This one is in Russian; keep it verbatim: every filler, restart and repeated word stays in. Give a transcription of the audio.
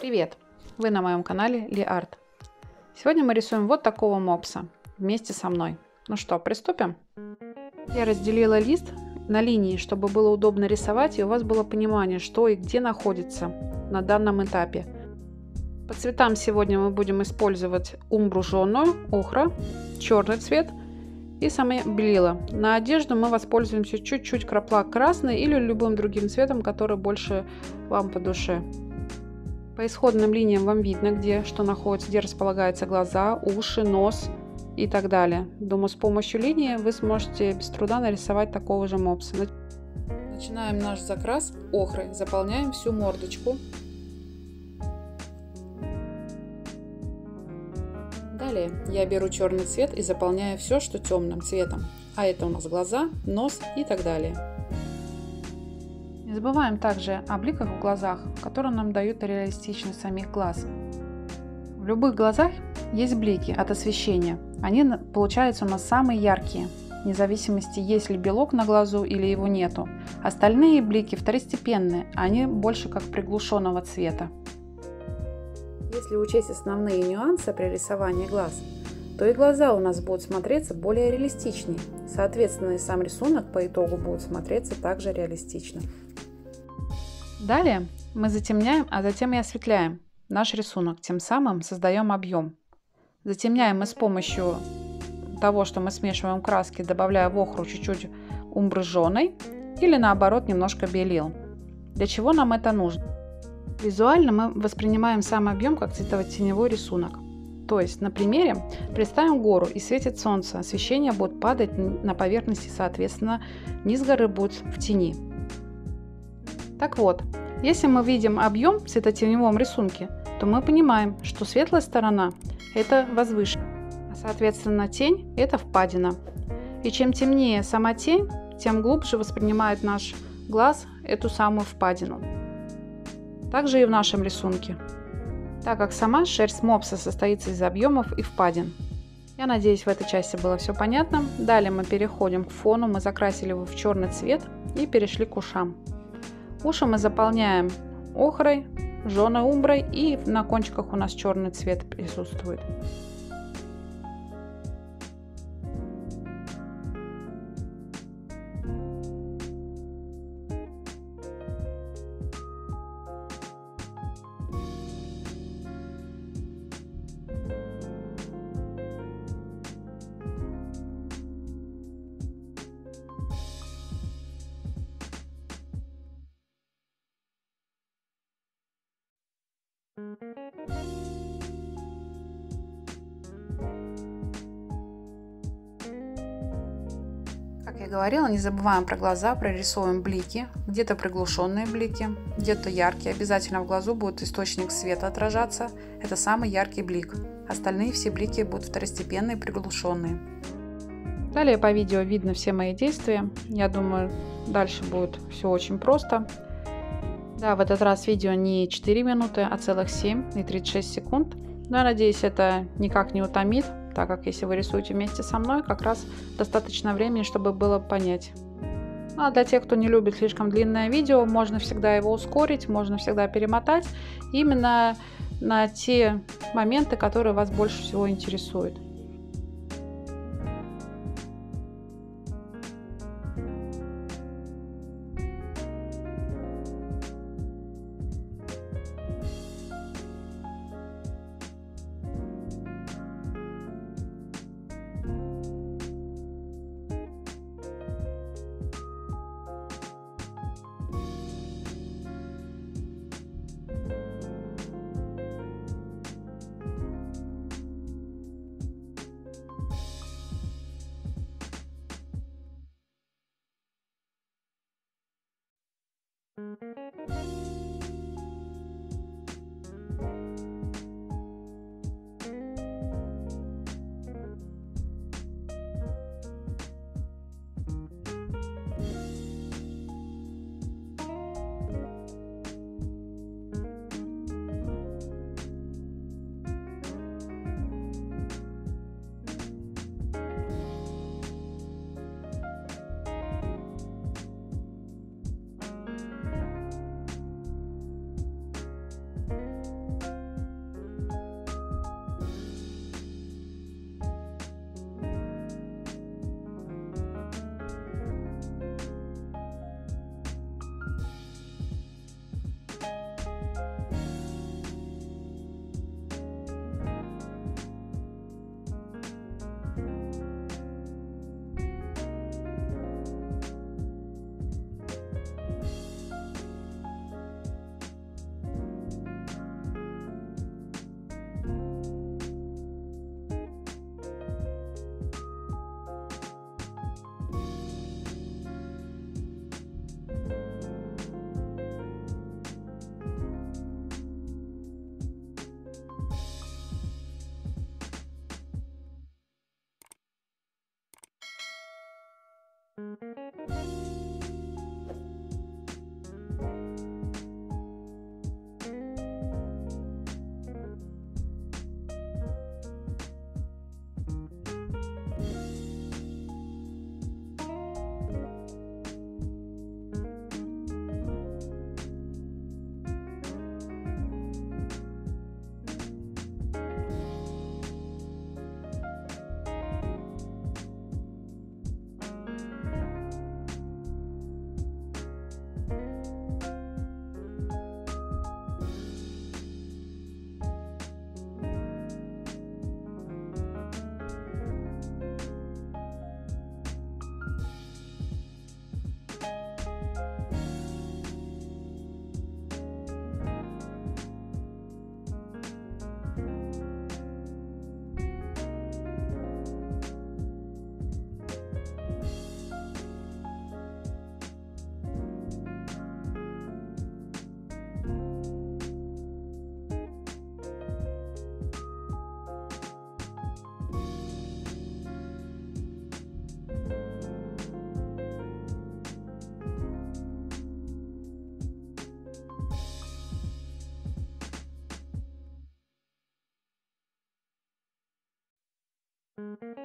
Привет! Вы на моем канале ЛиАрт. Сегодня мы рисуем вот такого мопса вместе со мной. Ну что, приступим? Я разделила лист на линии, чтобы было удобно рисовать и у вас было понимание, что и где находится на данном этапе. По цветам сегодня мы будем использовать умбру жженую, охра, черный цвет и сами белила. На одежду мы воспользуемся чуть-чуть краплак красный или любым другим цветом, который больше вам по душе. По исходным линиям вам видно, где что находится, где располагаются глаза, уши, нос и так далее. Думаю, с помощью линии вы сможете без труда нарисовать такого же мопса. Начинаем наш закрас охрой, заполняем всю мордочку. Далее я беру черный цвет и заполняю все, что темным цветом. А это у нас глаза, нос и так далее. Не забываем также о бликах в глазах, которые нам дают реалистичность самих глаз. В любых глазах есть блики от освещения. Они получаются у нас самые яркие, вне зависимости, есть ли белок на глазу или его нету. Остальные блики второстепенные, они больше как приглушенного цвета. Если учесть основные нюансы при рисовании глаз, то и глаза у нас будут смотреться более реалистичнее. Соответственно, и сам рисунок по итогу будет смотреться также реалистично. Далее мы затемняем, а затем и осветляем наш рисунок, тем самым создаем объем. Затемняем мы с помощью того, что мы смешиваем краски, добавляя в охру чуть-чуть умбры жженой или наоборот немножко белил. Для чего нам это нужно? Визуально мы воспринимаем сам объем как цветово-теневой рисунок. То есть на примере представим гору и светит солнце, освещение будет падать на поверхности, соответственно низ горы будет в тени. Так вот, если мы видим объем в светотеневом рисунке, то мы понимаем, что светлая сторона это возвышение, а соответственно тень это впадина. И чем темнее сама тень, тем глубже воспринимает наш глаз эту самую впадину. Также и в нашем рисунке, так как сама шерсть мопса состоится из объемов и впадин. Я надеюсь, в этой части было все понятно. Далее мы переходим к фону, мы закрасили его в черный цвет и перешли к ушам. Уши мы заполняем охрой, жженой умброй и на кончиках у нас черный цвет присутствует. Как я говорила, не забываем про глаза, прорисовываем блики, где-то приглушенные блики, где-то яркие. Обязательно в глазу будет источник света отражаться, это самый яркий блик. Остальные все блики будут второстепенные, приглушенные. Далее по видео видно все мои действия. Я думаю, дальше будет все очень просто. Да, в этот раз видео не четыре минуты, а целых семь и тридцать шесть секунд. Но я надеюсь, это никак не утомит, так как если вы рисуете вместе со мной, как раз достаточно времени, чтобы было понять. А для тех, кто не любит слишком длинное видео, можно всегда его ускорить, можно всегда перемотать именно на те моменты, которые вас больше всего интересуют. Thank you.